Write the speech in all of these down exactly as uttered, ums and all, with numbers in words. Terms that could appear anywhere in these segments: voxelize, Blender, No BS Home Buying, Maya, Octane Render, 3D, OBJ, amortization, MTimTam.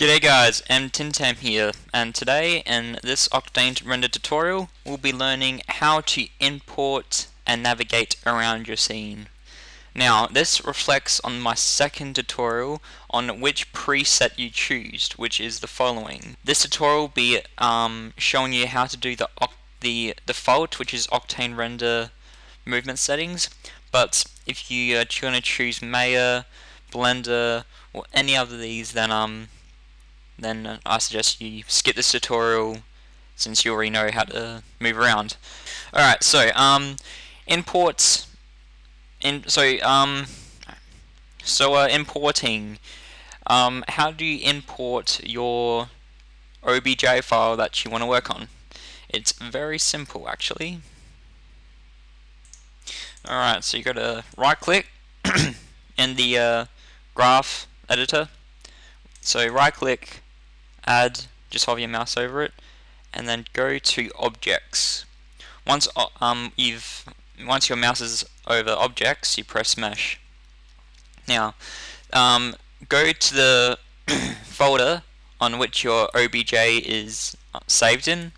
G'day guys, MTimTam here, and today in this Octane Render tutorial we'll be learning how to import and navigate around your scene. Now this reflects on my second tutorial on which preset you choose, which is the following. This tutorial will be um, showing you how to do the, the default, which is Octane Render movement settings, but if you are going to choose Maya, Blender or any other of these, then um. then I suggest you skip this tutorial since you already know how to move around. Alright, so um, imports, in, so um, so uh, importing, um, how do you import your O B J file that you want to work on? It's very simple actually. Alright, so you gotta right click in the uh, graph editor, so right click, add, just hover your mouse over it, and then go to objects. Once um you've once your mouse is over objects, you press mesh. Now um, go to the folder on which your O B J is saved in.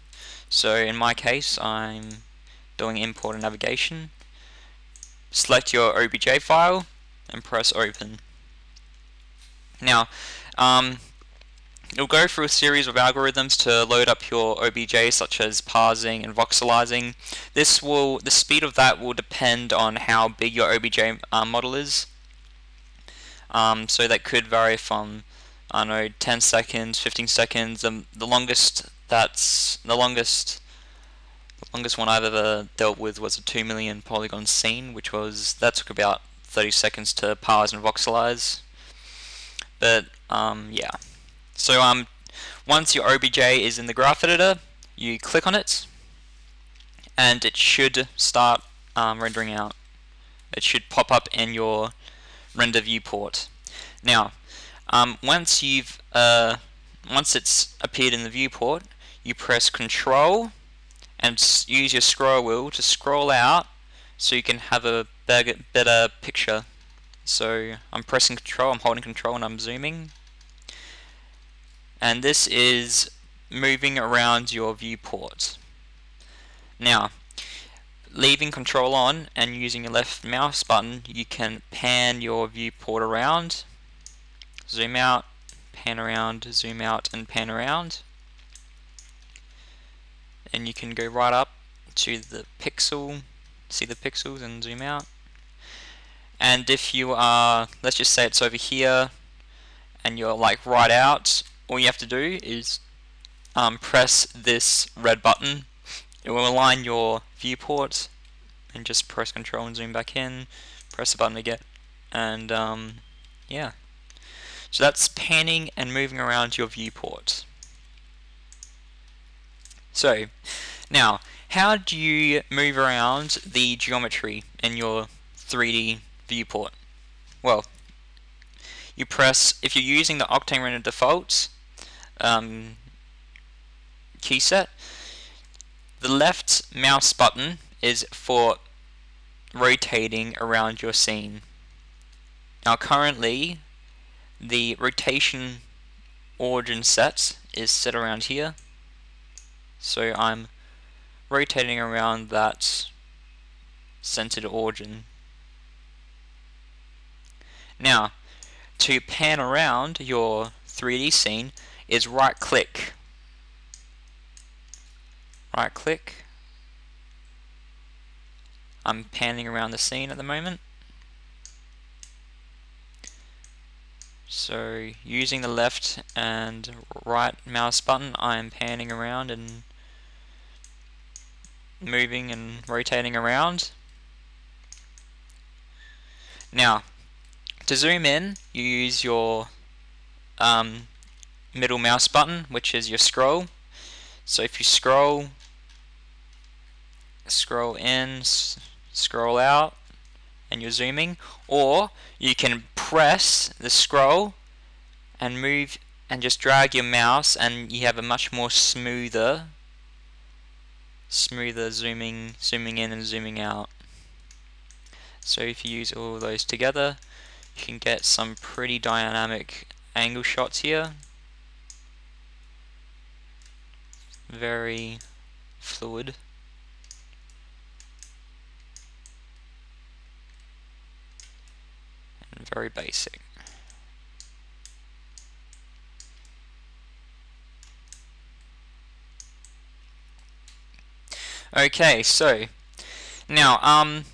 So in my case, I'm doing import and navigation. Select your O B J file and press open. Now um, it'll go through a series of algorithms to load up your O B J, such as parsing and voxelizing. This will, the speed of that will depend on how big your O B J uh, model is. Um, so that could vary from, I don't know, ten seconds, fifteen seconds. Um, the longest that's the longest, the longest one I've ever dealt with was a two million polygon scene, which was that took about thirty seconds to parse and voxelize. But um, yeah. So um, once your O B J is in the graph editor, you click on it, and it should start um, rendering out. It should pop up in your render viewport. Now, um, once you've uh, once it's appeared in the viewport, you press Control and use your scroll wheel to scroll out, so you can have a better, better picture. So I'm pressing Control, I'm holding Control, and I'm zooming. And this is moving around your viewport. Now, leaving Control on and using your left mouse button, you can pan your viewport around, zoom out, pan around, zoom out, and pan around. And you can go right up to the pixel, see the pixels, and zoom out. And if you are, let's just say it's over here, and you're like right out, all you have to do is um, press this red button. It will align your viewport, and just press Control and zoom back in, press the button again, and um, yeah. So that's panning and moving around your viewport. So now, how do you move around the geometry in your three D viewport? Well, you press, if you're using the Octane Render default um, key set, the left mouse button is for rotating around your scene. Now currently the rotation origin set is set around here, so I'm rotating around that centered origin. Now to pan around your three D scene is right click, right click, I'm panning around the scene at the moment, so using the left and right mouse button I am panning around and moving and rotating around. Now to zoom in, you use your um, middle mouse button, which is your scroll. So if you scroll, scroll in, scroll out, and you're zooming, or you can press the scroll and move and just drag your mouse, and you have a much more smoother, smoother zooming, zooming in and zooming out. So if you use all those together, you can get some pretty dynamic angle shots here. very fluid. And very basic. Okay, so now um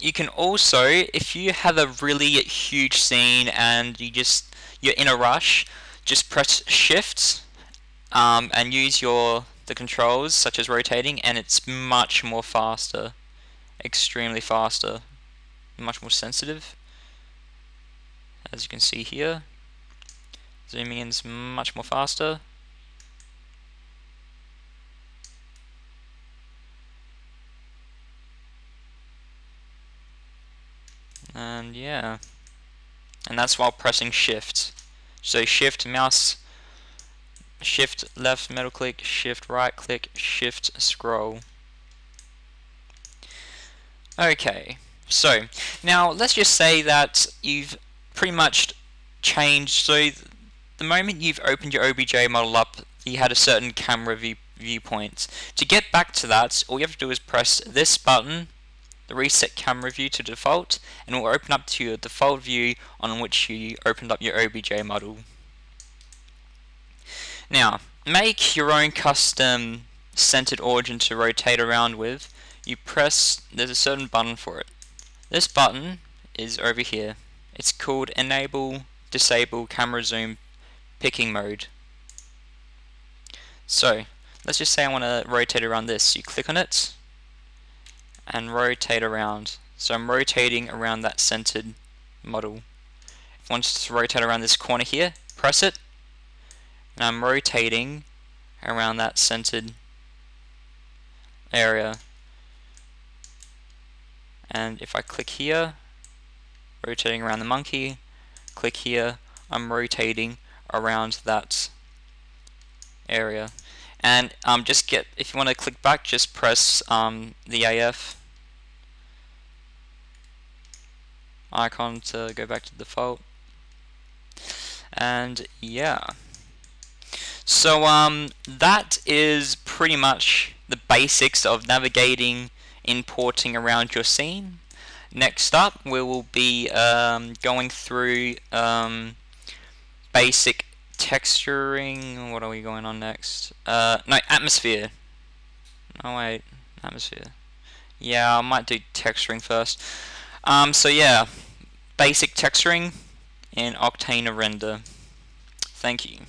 you can also, if you have a really huge scene and you just you're in a rush, just press shift um, and use your the controls such as rotating, and it's much more faster, extremely faster, much more sensitive, as you can see here. Zooming in is much more faster. And yeah, and that's while pressing shift. So shift mouse, shift left middle click, shift right click, shift scroll. Okay, so now let's just say that you've pretty much changed. So the moment you've opened your O B J model up, you had a certain camera view, viewpoint. To get back to that, all you have to do is press this button, the reset camera view to default, and it will open up to your default view on which you opened up your O B J model. Now, make your own custom centered origin to rotate around with. You press, there's a certain button for it. This button is over here. It's called Enable Disable Camera Zoom Picking Mode. So, let's just say I want to rotate around this. You click on it and rotate around. So I'm rotating around that centered model. If I want to rotate around this corner here, press it, and I'm rotating around that centered area. And if I click here, rotating around the monkey, click here, I'm rotating around that area. And um, just get, if you want to click back, just press um, the A F icon to go back to default. And yeah, so um, that is pretty much the basics of navigating, importing around your scene. Next up, we will be um, going through um, basic texturing. What are we going on next? Uh, no, atmosphere. Oh wait, atmosphere. Yeah, I might do texturing first. Um, so yeah, basic texturing in Octane Render. Thank you.